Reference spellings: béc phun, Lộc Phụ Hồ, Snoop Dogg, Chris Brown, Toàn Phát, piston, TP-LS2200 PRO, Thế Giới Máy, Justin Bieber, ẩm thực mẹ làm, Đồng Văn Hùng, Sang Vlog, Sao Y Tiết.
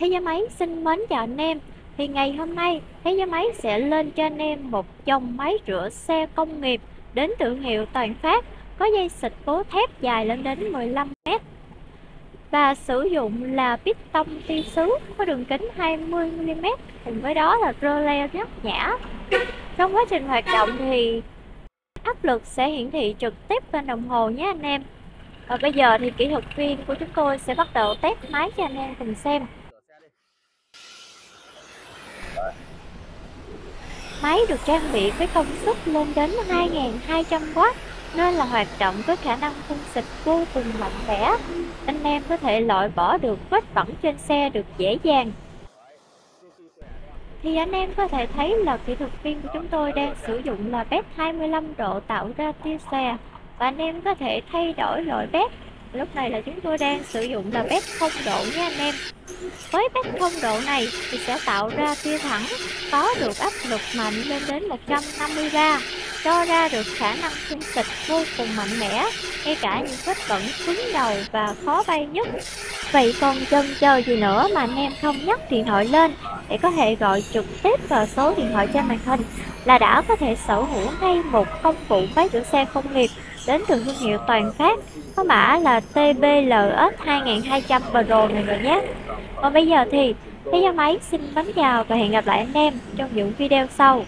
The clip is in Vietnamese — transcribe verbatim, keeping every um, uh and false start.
Thế Giới Máy xin mến chào anh em. Thì ngày hôm nay Thế Giới Máy sẽ lên cho anh em một dòng máy rửa xe công nghiệp đến thương hiệu Toàn Phát, có dây xịt cố thép dài lên đến mười lăm mét và sử dụng là piston ti sứ có đường kính hai mươi mi li mét, cùng với đó là rơ le rất nhã. Trong quá trình hoạt động thì áp lực sẽ hiển thị trực tiếp trên đồng hồ nhé anh em. Và bây giờ thì kỹ thuật viên của chúng tôi sẽ bắt đầu test máy cho anh em cùng xem. Máy được trang bị với công suất lên đến hai nghìn hai trăm oát, nên là hoạt động với khả năng phun xịt vô cùng mạnh mẽ. Anh em có thể loại bỏ được vết bẩn trên xe được dễ dàng. Thì anh em có thể thấy là kỹ thuật viên của chúng tôi đang sử dụng là bét hai mươi lăm độ tạo ra tia xe. Và anh em có thể thay đổi loại bét. Lúc này là chúng tôi đang sử dụng là bét không độ nha anh em. Với bét không độ này thì sẽ tạo ra tia thẳng, có được áp lực mạnh lên đến một trăm năm mươi bar, cho ra được khả năng phun xịt vô cùng mạnh mẽ, ngay cả những vết bẩn cứng đầu và khó bay nhất. Vậy còn chần chờ gì nữa mà anh em không nhấc điện thoại lên để có thể gọi trực tiếp vào số điện thoại trên màn hình là đã có thể sở hữu ngay một công cụ máy rửa xe công nghiệp đến từ thương hiệu Toàn Phát, có mã là T P L S hai nghìn hai trăm P R O này rồi nhé. Còn bây giờ thì Thế Giới Máy xin mến chào và hẹn gặp lại anh em trong những video sau.